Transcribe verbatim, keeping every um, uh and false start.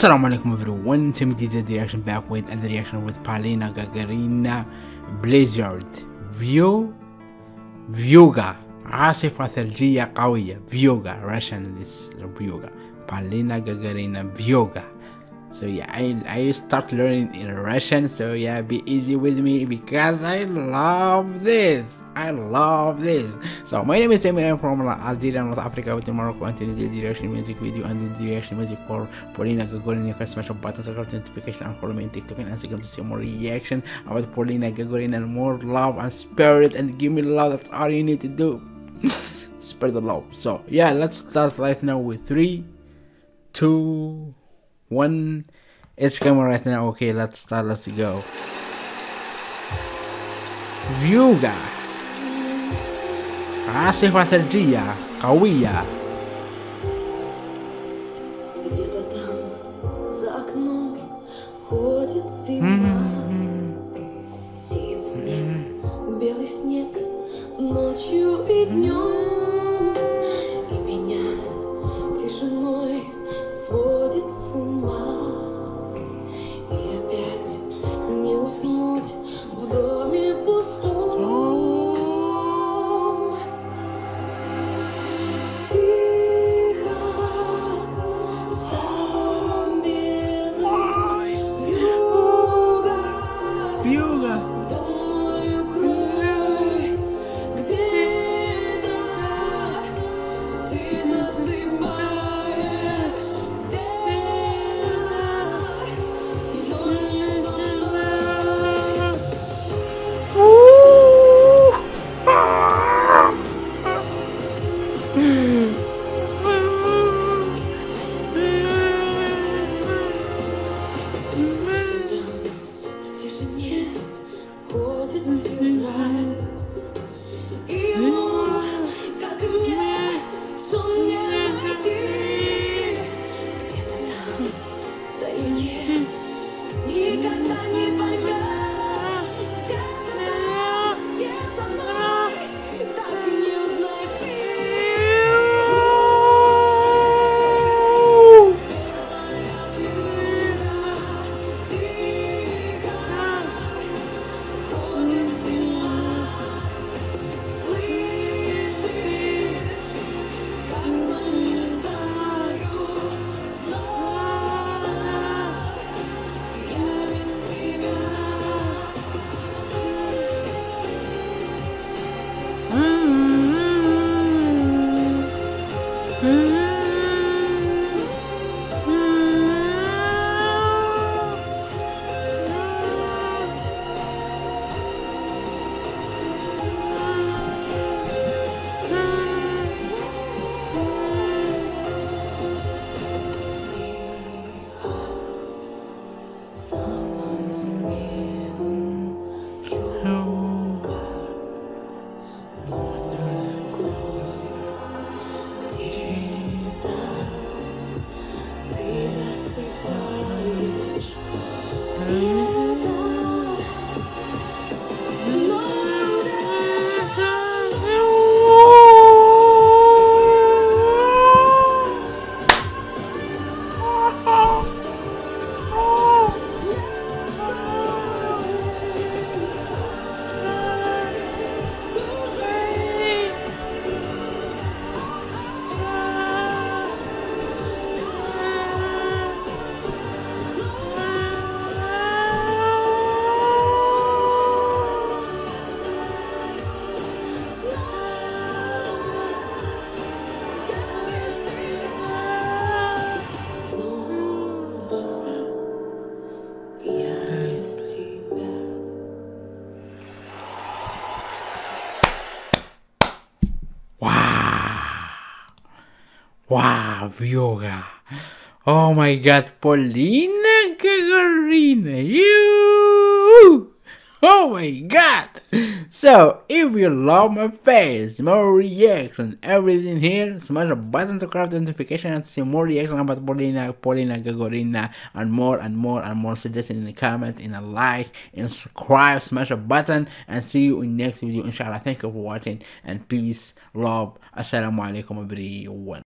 Assalamu alaikum everyone, Samir D Z Reaction back with another reaction with Polina Gagarina, Blizzard, View, Vyuga, عاصفة ثلجية قوية, Vyuga, Russian is Vyuga, Polina Gagarina, Vyuga. So yeah, I, I start learning in Russian, so yeah, be easy with me because I love this. I love this. So my name is Samir, I'm from Algeria, North Africa, with Morocco, and today the reaction music video and the reaction music for Polina Gagarina. First, smash the button, subscribe to notification, and follow me on TikTok and Instagram to see more reaction about Polina Gagarina and more love and spirit, and give me love. That's all you need to do. Spread the love. So yeah, let's start right now with three, two, one. It's coming right now. Okay, let's start. Let's go. Vyuga. عاصفة ثلجية قوية. Wow, Vyuga. Oh my god, Polina Gagarina, you! Oh my god! So, if you love my face, more reaction, everything here, smash the button to grab the notification and to see more reaction about Polina, Polina Gagarina, and more and more and more. Suggestion in the comment, in a like, and subscribe, smash the button, and see you in next video, inshallah. Thank you for watching, and peace, love, assalamu alaikum everyone.